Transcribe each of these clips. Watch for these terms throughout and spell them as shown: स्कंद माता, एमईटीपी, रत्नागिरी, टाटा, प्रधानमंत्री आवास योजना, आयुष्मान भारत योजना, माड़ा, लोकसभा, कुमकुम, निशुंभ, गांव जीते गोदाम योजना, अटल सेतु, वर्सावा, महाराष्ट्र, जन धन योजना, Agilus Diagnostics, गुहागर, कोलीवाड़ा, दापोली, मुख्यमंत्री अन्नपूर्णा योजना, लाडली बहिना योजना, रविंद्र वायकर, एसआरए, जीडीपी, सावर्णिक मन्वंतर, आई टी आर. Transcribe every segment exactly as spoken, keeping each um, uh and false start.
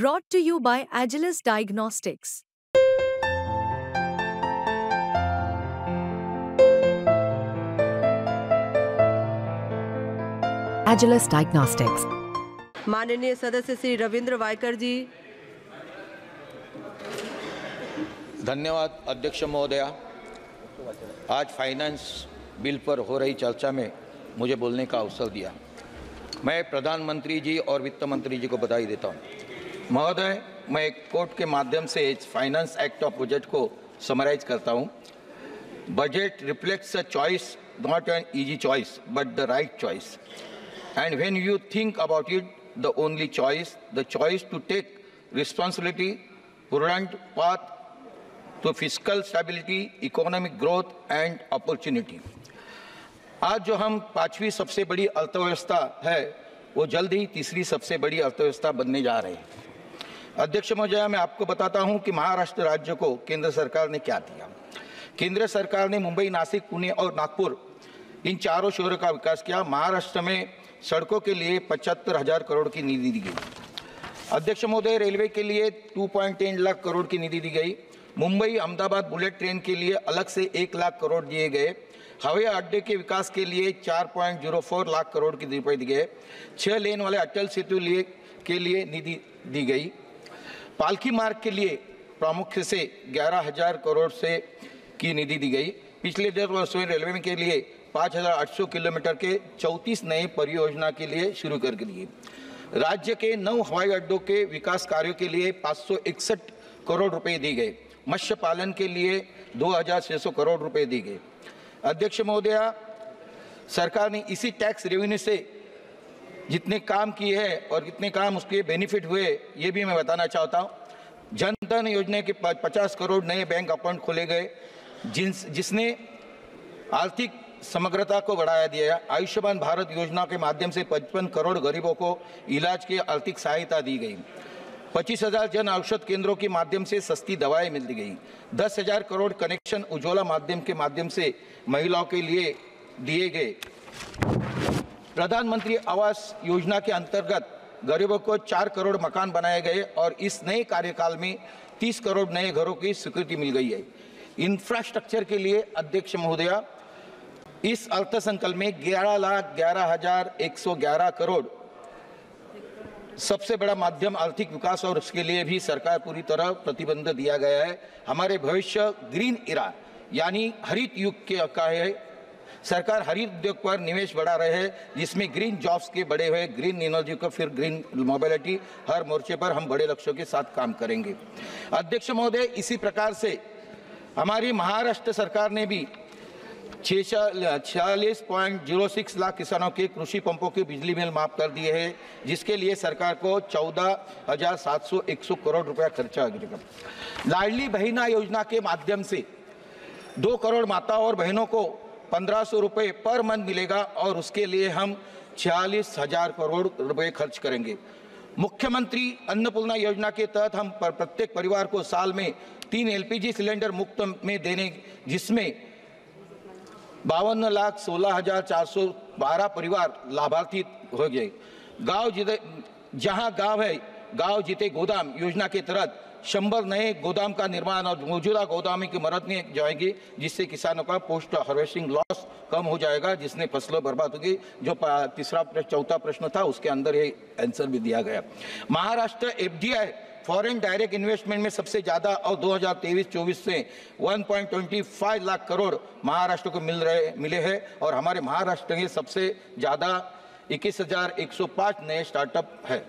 Brought to you by Agilus Diagnostics। Agilus Diagnostics। माननीय सदस्य श्री रविंद्र वायकर जी। धन्यवाद अध्यक्ष महोदया। आज फाइनेंस बिल पर हो रही चर्चा में मुझे बोलने का अवसर दिया। मैं प्रधानमंत्री जी और वित्त मंत्री जी को बधाई देता हूँ। महोदय, मैं कोर्ट के माध्यम से इस फाइनेंस एक्ट ऑफ बजट को समराइज करता हूं। Budget reflects a choice, not an easy choice but the right choice, and when you think about it the only choice, the choice to take responsibility, prudent path to fiscal stability, economic growth and opportunity. आज जो हम पांचवी सबसे बड़ी अर्थव्यवस्था है, वो जल्द ही तीसरी सबसे बड़ी अर्थव्यवस्था बनने जा रही है। अध्यक्ष महोदया, मैं आपको बताता हूं कि महाराष्ट्र राज्य को केंद्र सरकार ने क्या दिया। केंद्र सरकार ने मुंबई, नासिक, पुणे और नागपुर इन चारों शहरों का विकास किया। महाराष्ट्र में सड़कों के लिए पचहत्तर हजार करोड़ की निधि दी गई। अध्यक्ष महोदय, रेलवे के लिए टू पॉइंट तीन लाख करोड़ की निधि दी गई। मुंबई अहमदाबाद बुलेट ट्रेन के लिए अलग से एक लाख करोड़ दिए गए। हवाई अड्डे के विकास के लिए चार point zero four lakh crore की रुपये दिए गए। छः लेन वाले अटल सेतु लिए के लिए निधि दी गई। पालकी मार्ग के लिए प्रामुख्य से ग्यारह हजार करोड़ से की निधि दी गई। पिछले दस वर्षों में रेलवे के लिए पाँच हजार आठ सौ किलोमीटर के चौंतीस नए परियोजना के लिए शुरू कर दिए। राज्य के नौ हवाई अड्डों के विकास कार्यों के लिए पाँच सौ इकसठ करोड़ रुपए दिए गए। मत्स्य पालन के लिए दो हजार छः सौ करोड़ रुपए दिए गए। अध्यक्ष महोदया, सरकार ने इसी टैक्स रेवेन्यू से जितने काम किए हैं और कितने काम उसके बेनिफिट हुए, ये भी मैं बताना चाहता हूँ। जन धन योजना के पचास करोड़ नए बैंक अकाउंट खोले गए, जिन जिसने आर्थिक समग्रता को बढ़ाया दिया। आयुष्मान भारत योजना के माध्यम से पचपन करोड़ गरीबों को इलाज की आर्थिक सहायता दी गई। पच्चीस हजार जन औषध केंद्रों के माध्यम से सस्ती दवाएं मिल दी गई। दस हजार करोड़ कनेक्शन उज्ज्वला माध्यम के माध्यम से महिलाओं के लिए दिए गए। प्रधानमंत्री आवास योजना के अंतर्गत गरीबों को चार करोड़ मकान बनाए गए और इस नए कार्यकाल में तीस करोड़ नए घरों की स्वीकृति मिल गई है। इंफ्रास्ट्रक्चर के लिए अध्यक्ष महोदया, इस अर्थसंकल्प में ग्यारह लाख ग्यारह हजार एक सौ ग्यारह करोड़ सबसे बड़ा माध्यम आर्थिक विकास और उसके लिए भी सरकार पूरी तरह प्रतिबंध दिया गया है। हमारे भविष्य ग्रीन इरा यानी हरित युग के का है। सरकार हरित उद्योग पर निवेश बढ़ा रहे हैं, जिसमें ग्रीन जॉब्स के बढ़े हुए, ग्रीन एनर्जी को, फिर ग्रीन मोबिलिटी, हर मोर्चे पर हम बड़े लक्ष्यों के साथ काम करेंगे। अध्यक्ष महोदय, इसी प्रकार से हमारी महाराष्ट्र सरकार ने भी छियालीस पॉइंट जीरो सिक्स लाख किसानों के कृषि पंपों के बिजली बिल माफ कर दिए हैं, जिसके लिए सरकार को चौदह हजार सात सौ एक सौ करोड़ रुपया खर्चा आएगा। लाडली बहिना योजना के माध्यम से दो करोड़ माताओं और बहनों को पंद्रह सौ रुपये पर मंथ मिलेगा और उसके लिए हम छियालीस हजार करोड़ रुपए खर्च करेंगे। मुख्यमंत्री अन्नपूर्णा योजना के तहत हम पर प्रत्येक परिवार को साल में तीन एलपीजी सिलेंडर मुफ्त में देने, जिसमें बावन लाख सोलह हजार चार सौ बारह परिवार लाभार्थी हो गए। गांव जीते जहां गांव है गांव जीते गोदाम योजना के तहत शंभर नए गोदाम का निर्माण और मौजूदा गोदाम की मरम्मत में जाएगी, जिससे किसानों का पोस्ट हार्वेस्टिंग लॉस कम हो जाएगा, जिसने फसलें बर्बाद होगी। जो तीसरा चौथा प्रश्न था, उसके अंदर ये आंसर भी दिया गया। महाराष्ट्र FDI foreign direct investment में सबसे ज़्यादा और दो हज़ार तेईस चौबीस से एक पॉइंट दो पाँच लाख करोड़ महाराष्ट्र को मिल रहे मिले हैं और हमारे महाराष्ट्र में सबसे ज़्यादा इक्कीस हज़ार एक सौ पाँच नए स्टार्टअप है।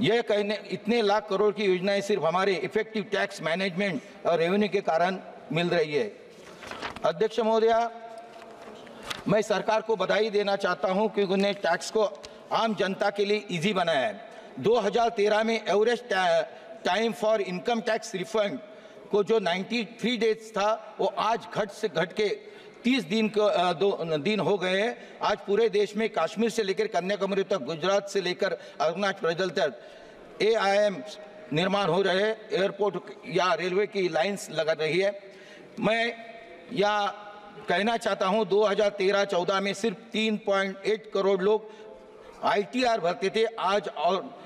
यह कहने इतने लाख करोड़ की योजनाएं सिर्फ हमारे इफेक्टिव टैक्स मैनेजमेंट और रेवेन्यू के कारण मिल रही है। अध्यक्ष महोदया, मैं सरकार को बधाई देना चाहता हूं कि उन्होंने टैक्स को आम जनता के लिए इजी बनाया है। दो हज़ार तेरह में average time for income tax refund को जो तिरानवे डेज था, वो आज घट से घट के तीस दिन को दो दिन हो गए हैं। आज पूरे देश में कश्मीर से लेकर कन्याकुमारी तक, गुजरात से लेकर अरुणाचल प्रदेश तक ए आई एम निर्माण हो रहे हैं। एयरपोर्ट या रेलवे की लाइंस लगा रही है। मैं या कहना चाहता हूं, दो हज़ार तेरह चौदह में सिर्फ तीन पॉइंट आठ करोड़ लोग आई टी आर भरते थे, आज और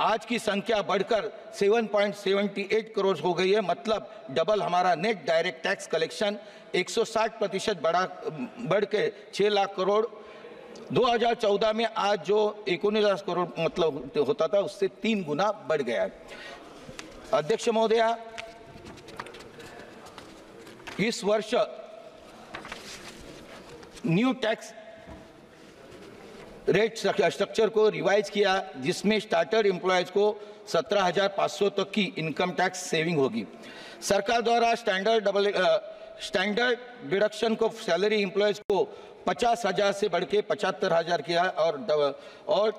आज की संख्या बढ़कर सात पॉइंट सात आठ करोड़ हो गई है, मतलब डबल हमारा नेट डायरेक्ट टैक्स कलेक्शन एक सौ साठ प्रतिशत बढ़ा बढ़ के छह लाख करोड़। दो हज़ार चौदह में आज जो इक्कीस लाख करोड़ मतलब होता था उससे तीन गुना बढ़ गया है। अध्यक्ष महोदया, इस वर्ष न्यू टैक्स रेट स्ट्रक्चर को रिवाइज किया, जिसमें स्टार्टर एम्प्लॉयज को सत्रह हजार पाँच सौ तक की इनकम टैक्स सेविंग होगी। सरकार द्वारा स्टैंडर्ड डबल स्टैंडर्ड डिडक्शन को सैलरी एम्प्लॉयज को पचास हजार से बढ़ के पचहत्तर हजार किया और और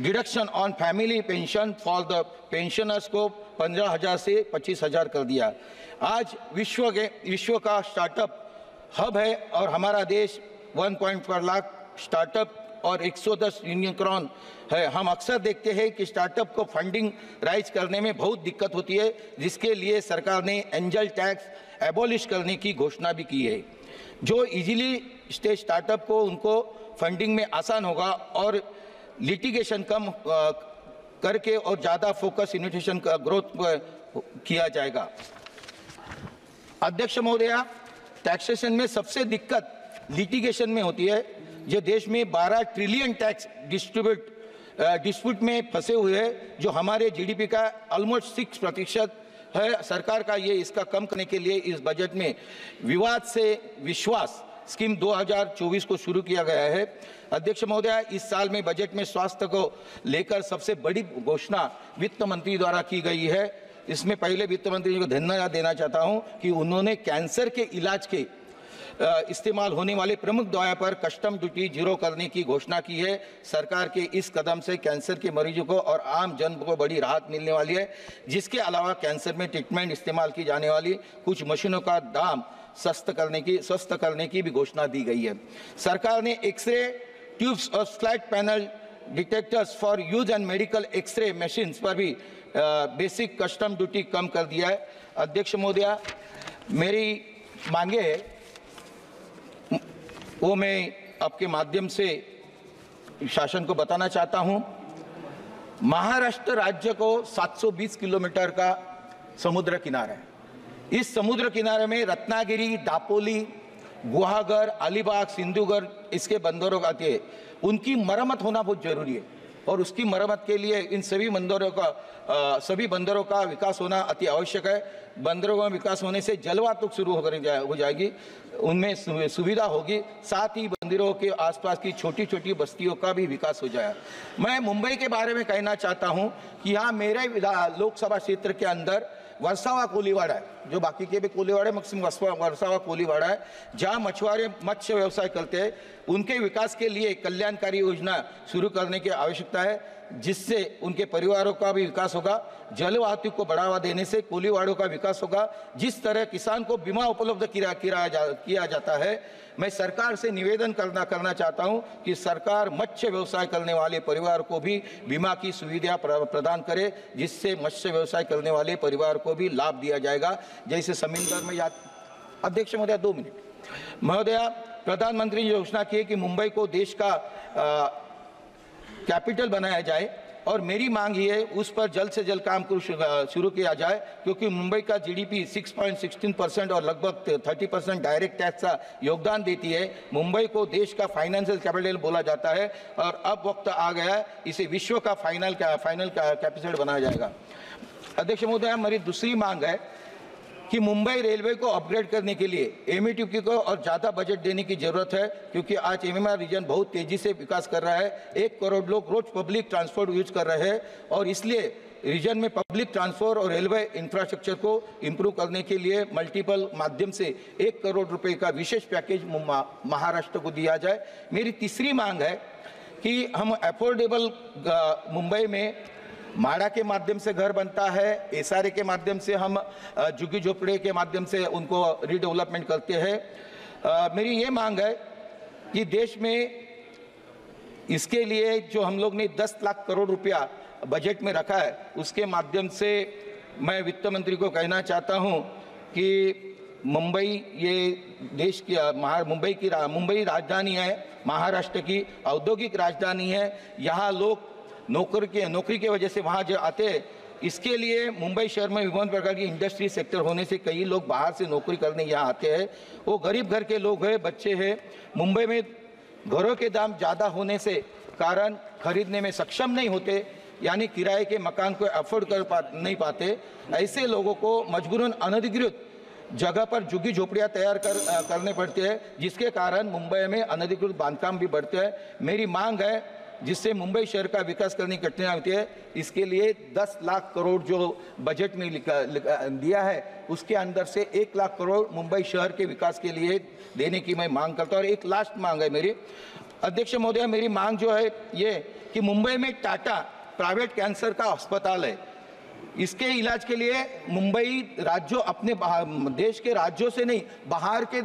deduction on family pension for the pensioners को पंद्रह हजार से पच्चीस हजार कर दिया। आज विश्व के विश्व का स्टार्टअप हब है और हमारा देश वन पॉइंट पर लाख स्टार्टअप और एक सौ दस यूनिकॉर्न है। हम अक्सर देखते हैं कि स्टार्टअप को फंडिंग राइज करने में बहुत दिक्कत होती है, जिसके लिए सरकार ने एंजल टैक्स एबॉलिश करने की घोषणा भी की है, जो इजीली स्टेज स्टार्टअप को उनको फंडिंग में आसान होगा और लिटिगेशन कम करके और ज़्यादा फोकस इनोवेशन का ग्रोथ किया जाएगा। अध्यक्ष महोदया, टैक्सेशन में सबसे दिक्कत लिटिगेशन में होती है, जो देश में बारह ट्रिलियन टैक्स डिस्ट्रीब्यूट डिस्प्यूट में फंसे हुए हैं, जो हमारे जीडीपी का ऑलमोस्ट सिक्स प्रतिशत है। सरकार का ये इसका कम करने के लिए इस बजट में विवाद से विश्वास स्कीम दो हज़ार चौबीस को शुरू किया गया है। अध्यक्ष महोदय, इस साल में बजट में स्वास्थ्य को लेकर सबसे बड़ी घोषणा वित्त मंत्री द्वारा की गई है। इसमें पहले वित्त मंत्री जी को धन्यवाद देना चाहता हूँ कि उन्होंने कैंसर के इलाज के इस्तेमाल होने वाले प्रमुख दवाओं पर कस्टम ड्यूटी जीरो करने की घोषणा की है। सरकार के इस कदम से कैंसर के मरीजों को और आम जन को बड़ी राहत मिलने वाली है। जिसके अलावा कैंसर में ट्रीटमेंट इस्तेमाल की जाने वाली कुछ मशीनों का दाम सस्ता करने की सस्ता करने की भी घोषणा दी गई है। सरकार ने एक्सरे ट्यूब्स और flat panel detectors for use and medical x ray machines पर भी बेसिक कस्टम ड्यूटी कम कर दिया है। अध्यक्ष महोदया, मेरी मांगे है वो मैं आपके माध्यम से शासन को बताना चाहता हूँ। महाराष्ट्र राज्य को सात सौ बीस किलोमीटर का समुद्र किनारा है। इस समुद्र किनारे में रत्नागिरी, दापोली, गुहागर, अलीबाग, सिंधुगढ़ इसके बंदरों आते हैं। उनकी मरम्मत होना बहुत जरूरी है और उसकी मरम्मत के लिए इन सभी बंदरों का आ, सभी बंदरों का विकास होना अति आवश्यक है। बंदरों का विकास होने से जलवातुक शुरू हो जाए हो जाएगी, उनमें सुविधा होगी, साथ ही बंदरों के आसपास की छोटी छोटी बस्तियों का भी विकास हो जाए। मैं मुंबई के बारे में कहना चाहता हूं कि यहाँ मेरे लोकसभा क्षेत्र के अंदर वर्सावा कोलीवाड़ा है, जो बाकी के भी कोलीवाड़े मैक्सिमम वर्सावा कोलीवाड़ा है, जहाँ मछुआरे मत्स्य व्यवसाय करते हैं। उनके विकास के लिए कल्याणकारी योजना शुरू करने की आवश्यकता है, जिससे उनके परिवारों का भी विकास होगा। जलवायु को बढ़ावा देने से कोलीवाड़ों का विकास होगा। जिस तरह किसान को बीमा उपलब्ध किया किया जा, किया जाता है, मैं सरकार से निवेदन करना करना चाहता हूं कि सरकार मत्स्य व्यवसाय करने वाले परिवार को भी बीमा की सुविधा प्रदान करे, जिससे मत्स्य व्यवसाय करने वाले परिवार को भी लाभ दिया जाएगा। जैसे समिंदर में याद अध्यक्ष महोदया दो मिनट महोदया, प्रधानमंत्री ने घोषणा की कि मुंबई को देश का आ, कैपिटल बनाया जाए और मेरी मांग ये है उस पर जल्द से जल्द काम शुरू किया जाए, क्योंकि मुंबई का जीडीपी छह पॉइंट एक छह परसेंट और लगभग तीस परसेंट डायरेक्ट टैक्स का योगदान देती है। मुंबई को देश का फाइनेंशियल कैपिटल बोला जाता है और अब वक्त आ गया है इसे विश्व का फाइनल का फाइनल कैपिटल बनाया जाएगा। अध्यक्ष महोदय, मेरी दूसरी मांग है कि मुंबई रेलवे को अपग्रेड करने के लिए एमईटीपी को और ज़्यादा बजट देने की ज़रूरत है, क्योंकि आज एमएमआर रीजन बहुत तेज़ी से विकास कर रहा है। एक करोड़ लोग रोज पब्लिक ट्रांसपोर्ट यूज कर रहे हैं और इसलिए रीजन में पब्लिक ट्रांसपोर्ट और रेलवे इंफ्रास्ट्रक्चर को इम्प्रूव करने के लिए मल्टीपल माध्यम से एक करोड़ रुपये का विशेष पैकेज महाराष्ट्र को दिया जाए। मेरी तीसरी मांग है कि हम अफोर्डेबल मुंबई में माड़ा के माध्यम से घर बनता है, एसआरए के माध्यम से हम झुग्गी झोपड़े के माध्यम से उनको रीडेवलपमेंट करते हैं। मेरी ये मांग है कि देश में इसके लिए जो हम लोग ने दस लाख करोड़ रुपया बजट में रखा है, उसके माध्यम से मैं वित्त मंत्री को कहना चाहता हूँ कि मुंबई ये देश की मुंबई की मुंबई राजधानी है, महाराष्ट्र की औद्योगिक राजधानी है। यहाँ लोग नौकर के नौकरी के वजह से वहाँ जो आते, इसके लिए मुंबई शहर में विभिन्न प्रकार की इंडस्ट्री सेक्टर होने से कई लोग बाहर से नौकरी करने यहाँ आते हैं। वो गरीब घर के लोग हैं, बच्चे हैं। मुंबई में घरों के दाम ज़्यादा होने से कारण खरीदने में सक्षम नहीं होते, यानी किराए के मकान को अफोर्ड कर पा नहीं पाते। ऐसे लोगों को मजबूरन अनधिकृत जगह पर झुग्गी झोपड़ियाँ तैयार कर करने पड़ते हैं, जिसके कारण मुंबई में अनधिकृत बांधकाम भी बढ़ते हैं। मेरी मांग है, जिससे मुंबई शहर का विकास करने की कठिनाई होती है, इसके लिए दस लाख करोड़ जो बजट में दिया है, उसके अंदर से एक लाख करोड़ मुंबई शहर के विकास के लिए देने की मैं मांग करता हूँ। और एक लास्ट मांग है मेरी, अध्यक्ष महोदय, मेरी मांग जो है ये कि मुंबई में टाटा प्राइवेट कैंसर का अस्पताल है, इसके इलाज के लिए मुंबई राज्यों अपने देश के राज्यों से नहीं, बाहर के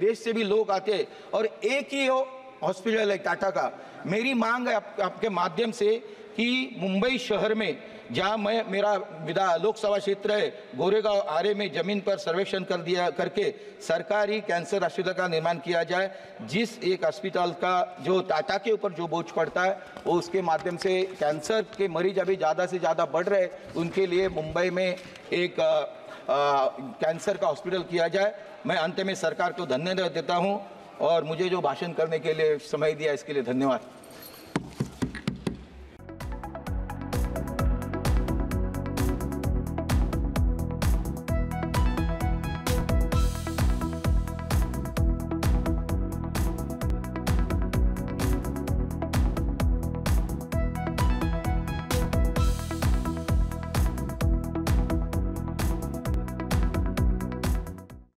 देश से भी लोग आते हैं और एक ही हो हॉस्पिटल है टाटा का। मेरी मांग है आप, आपके माध्यम से कि मुंबई शहर में, जहाँ मैं मेरा विधा लोकसभा क्षेत्र है, गोरेगांव आरे में जमीन पर सर्वेक्षण कर दिया करके सरकारी कैंसर अस्पताल का निर्माण किया जाए। जिस एक अस्पताल का जो टाटा के ऊपर जो बोझ पड़ता है, वो उसके माध्यम से कैंसर के मरीज अभी ज़्यादा से ज़्यादा बढ़ रहे, उनके लिए मुंबई में एक आ, आ, कैंसर का हॉस्पिटल किया जाए। मैं अंत में सरकार को धन्यवाद देता हूँ और मुझे जो भाषण करने के लिए समय दिया, इसके लिए धन्यवाद।